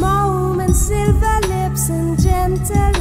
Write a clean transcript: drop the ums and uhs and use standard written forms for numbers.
Moment, silver lips and gentle